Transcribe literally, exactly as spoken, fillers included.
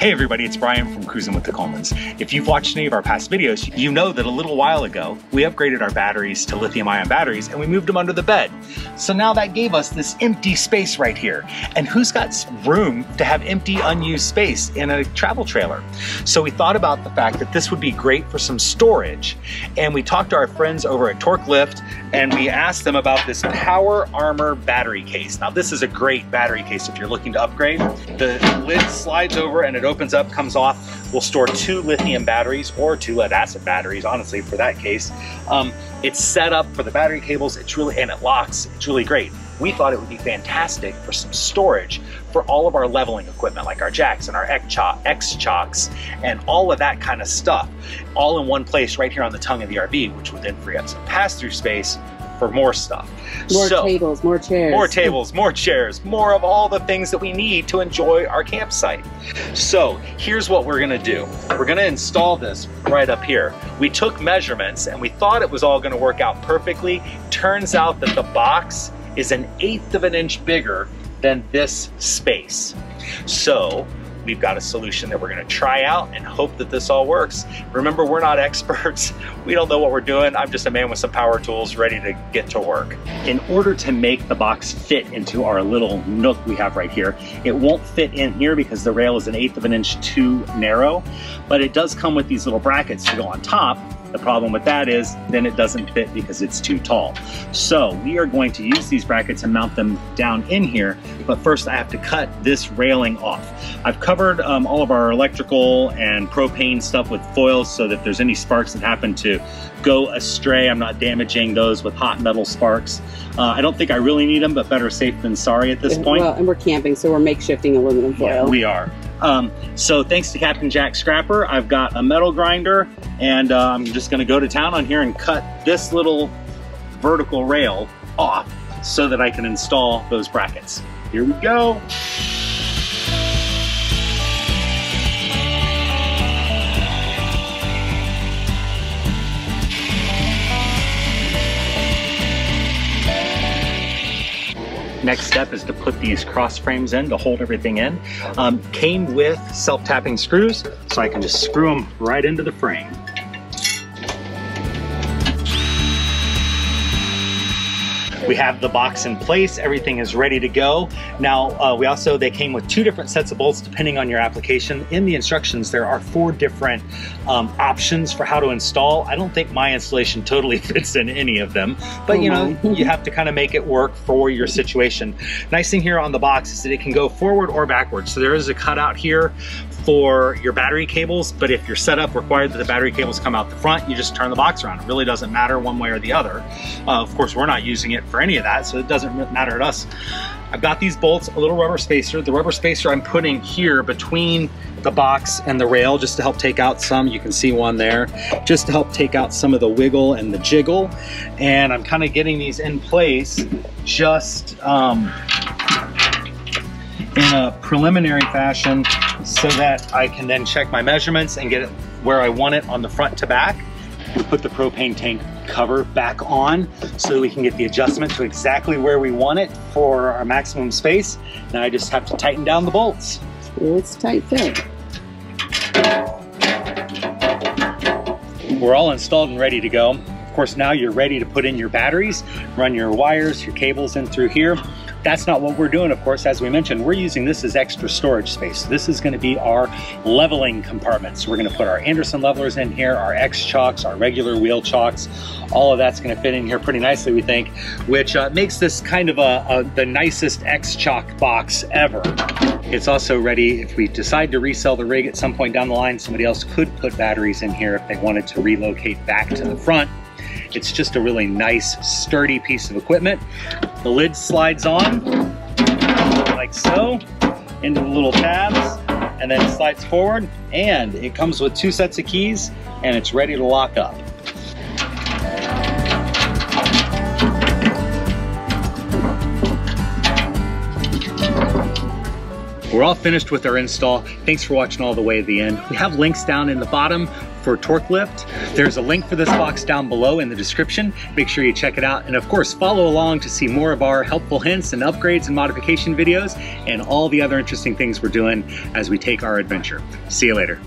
Hey everybody, it's Brian from Cruising with the Colemans. If you've watched any of our past videos, you know that a little while ago, we upgraded our batteries to lithium-ion batteries and we moved them under the bed. So now that gave us this empty space right here. And who's got room to have empty, unused space in a travel trailer? So we thought about the fact that this would be great for some storage. And we talked to our friends over at Torklift and we asked them about this Power Armor battery case. Now this is a great battery case if you're looking to upgrade. The lid slides over and it opens up, comes off, will store two lithium batteries or two lead acid batteries, honestly, for that case. Um, it's set up for the battery cables, it's really, and it locks, it's really great. We thought it would be fantastic for some storage for all of our leveling equipment, like our jacks and our X-chocks and all of that kind of stuff, all in one place right here on the tongue of the R V, which would then free up some pass-through space for more stuff. More so, tables, more chairs. More tables, more chairs, more of all the things that we need to enjoy our campsite. So here's what we're gonna do. We're gonna install this right up here. We took measurements and we thought it was all gonna work out perfectly. Turns out that the box is an eighth of an inch bigger than this space. So we've got a solution that we're gonna try out and hope that this all works. Remember, we're not experts. We don't know what we're doing. I'm just a man with some power tools ready to get to work. In order to make the box fit into our little nook we have right here, it won't fit in here because the rail is an eighth of an inch too narrow, but it does come with these little brackets to go on top. The problem with that is then it doesn't fit because it's too tall. So we are going to use these brackets and mount them down in here, but first I have to cut this railing off. I've covered um, all of our electrical and propane stuff with foil so that if there's any sparks that happen to go astray, I'm not damaging those with hot metal sparks. Uh, I don't think I really need them, but better safe than sorry at this yeah, point. Well, and we're camping, so we're makeshifting aluminum foil. Yeah, we are. Um, so thanks to Captain Jack Scrapper, I've got a metal grinder and uh, I'm just gonna go to town on here and cut this little vertical rail off so that I can install those brackets. Here we go. Next step is to put these cross frames in to hold everything in. Um, came with self-tapping screws, so I can just screw them right into the frame. We have the box in place, everything is ready to go. Now, uh, we also, they came with two different sets of bolts depending on your application. In the instructions, there are four different um, options for how to install. I don't think my installation totally fits in any of them, but you know, you have to kind of make it work for your situation. Nice thing here on the box is that it can go forward or backwards. So there is a cutout here for your battery cables, but if your setup required that the battery cables come out the front, you just turn the box around. It really doesn't matter one way or the other. Uh, of course, we're not using it for any of that, so it doesn't matter to us. I've got these bolts, a little rubber spacer. The rubber spacer I'm putting here between the box and the rail just to help take out some, you can see one there, just to help take out some of the wiggle and the jiggle. And I'm kind of getting these in place just um, in a preliminary fashion so that I can then check my measurements and get it where I want it on the front to back. We put the propane tank cover back on so that we can get the adjustment to exactly where we want it for our maximum space. Now I just have to tighten down the bolts. It's a tight fit. We're all installed and ready to go. Of course, now you're ready to put in your batteries, run your wires, your cables in through here. That's not what we're doing, of course. As we mentioned, we're using this as extra storage space. This is going to be our leveling compartment. So we're going to put our Anderson levelers in here, our X-chocks, our regular wheel chocks. All of that's going to fit in here pretty nicely, we think, which uh, makes this kind of a, a the nicest X-chock box ever. It's also ready if we decide to resell the rig at some point down the line. Somebody else could put batteries in here if they wanted to relocate back to the front. It's just a really nice, sturdy piece of equipment. The lid slides on, like so, into the little tabs, and then slides forward, and it comes with two sets of keys, and it's ready to lock up. We're all finished with our install. Thanks for watching all the way to the end. We have links down in the bottom for Torklift. There's a link for this box down below in the description. Make sure you check it out. And of course, follow along to see more of our helpful hints and upgrades and modification videos and all the other interesting things we're doing as we take our adventure. See you later.